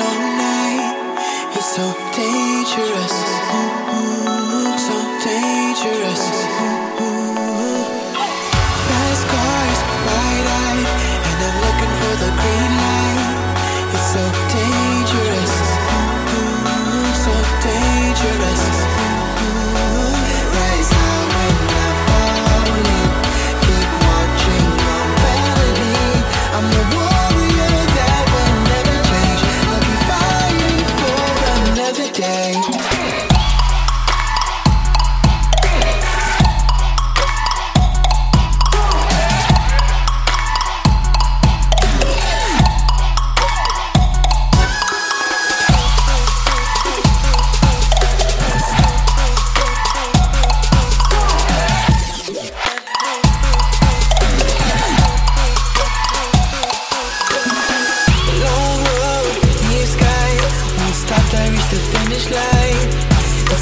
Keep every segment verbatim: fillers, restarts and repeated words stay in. long night. It's so dangerous, ooh, ooh, so dangerous. Ooh, ooh. Fast cars, wide eyed, and I'm looking for the green light. It's so dangerous, ooh, ooh, so dangerous. Ooh. Rise high when I'm falling, keep watching your melody. I'm the warrior that will never change. I'll be fighting for another day.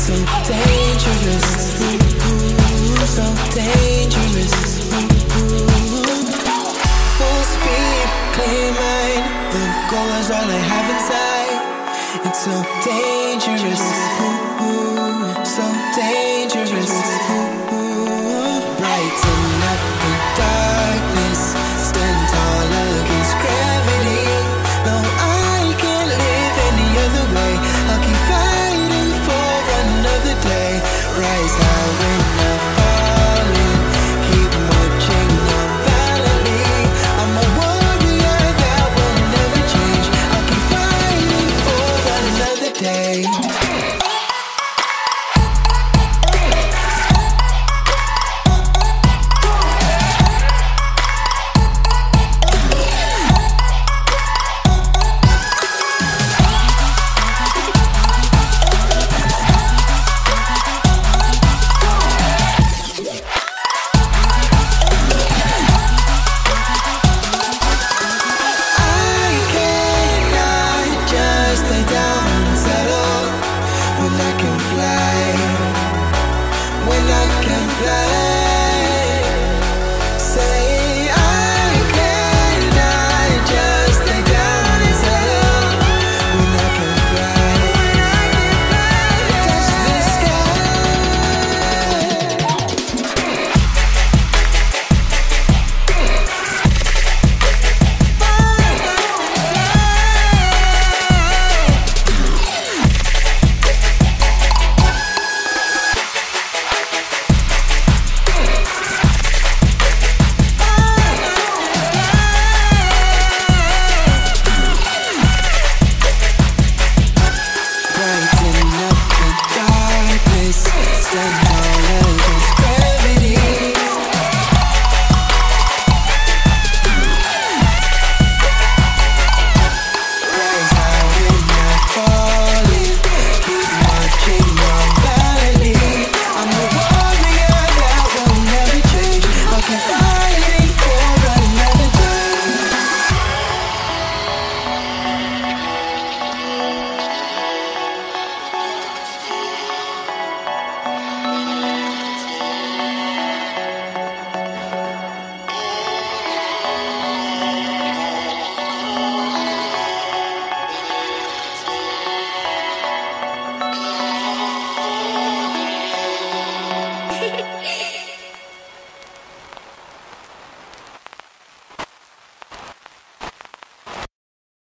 So dangerous, ooh, ooh, so dangerous.